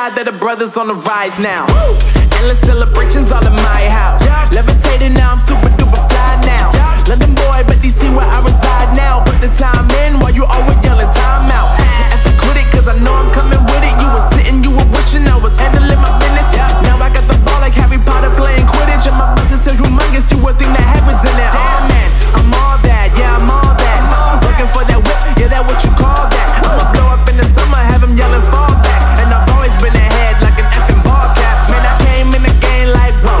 God that the brothers on the rise now. Woo! Endless celebrations all in my house. Yeah. Levitating now, I'm super duper fly now. Yeah. London boy, but DC where I reside now. Put the time in while you always yelling time out. And if you quit it, cause I know I'm coming with it. You were sitting, you were wishing I was handling my business. Yeah. Now I got the ball like Harry Potter playing Quidditch. And my business is humongous, you would think that happens in it. Damn man, I'm all that, yeah, I'm all that. Looking for that whip, yeah, that what you call that. I'ma blow up in the summer, have him yelling fall back. And I've always been ahead like an effing ball cap. Man, I came in the game like, whoa.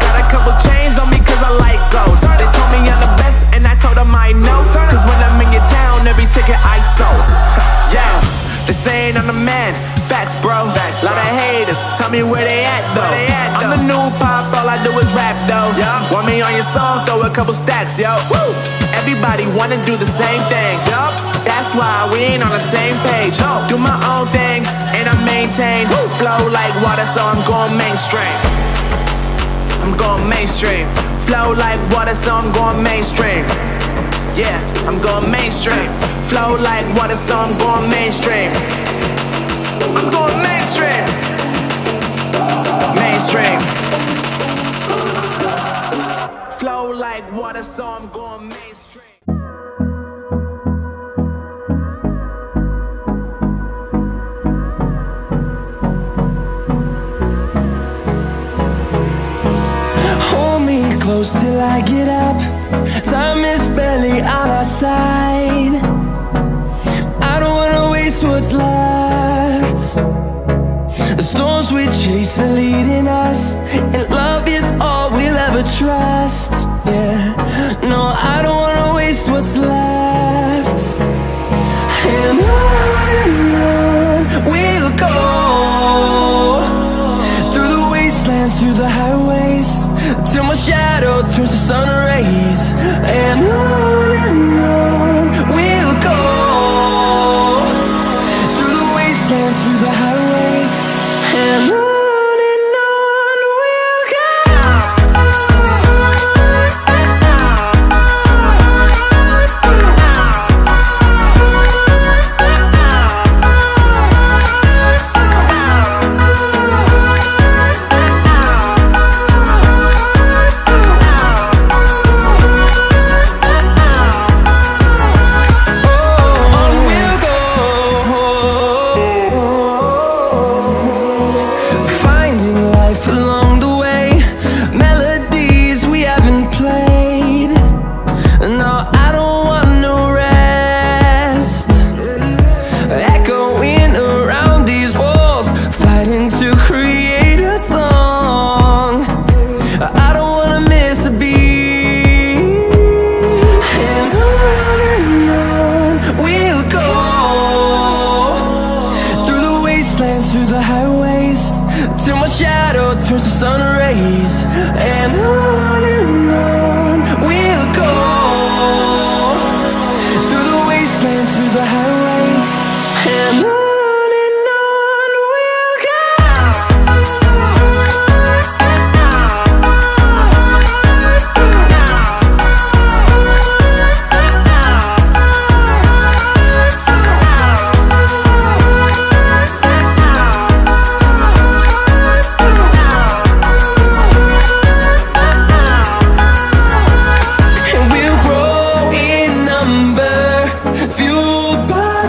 Got a couple chains on me cause I like gold. They told me I'm the best and I told them I know. Cause when I'm in your town, every ticket I sold. Yeah, they saying I'm the man, facts bro. Lot of haters, tell me where they at though. I'm the new pop, all I do is rap though. Want me on your song, throw a couple stacks, yo. Everybody wanna do the same thing, yup. That's why we ain't on the same page. Do my own thing, and I maintain. Flow like water, so I'm going mainstream. I'm going mainstream. Flow like water, so I'm going mainstream. Yeah, I'm going mainstream. Flow like water, so I'm going mainstream. I'm going mainstream. Mainstream. Flow like water, so I'm going mainstream. Close till I get up. Time is barely on our side. I don't wanna waste what's left. The storms we chase are leading us, and love is all we'll ever trust. Yeah, no, I don't wanna waste what's left. And on we'll go, through the wastelands, through the highways, till my shadow turns to sun rays. And on we'll go, through the wastelands, through the highways. And on we'll